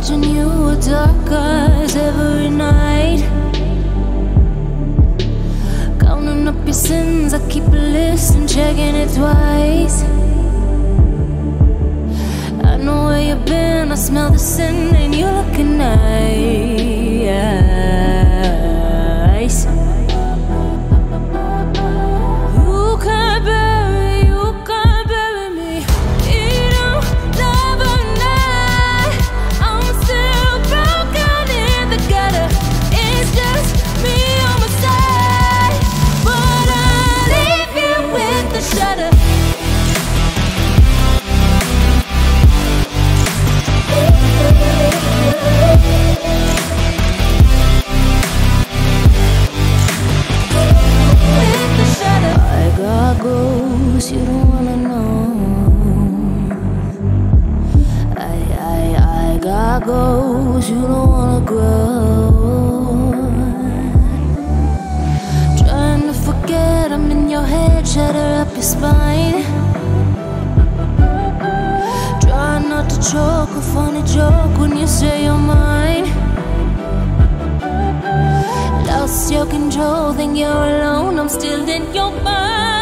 watching you with dark eyes every night, counting up your sins. I keep a list and checking it twice. I know where you've been, I smell the sin and you looking nice. You don't wanna know. I got goals. You don't wanna grow. Trying to forget, I'm in your head. Shatter up your spine. Try not to choke. A funny joke when you say you're mine. Lost your control, think you're alone. I'm still in your mind.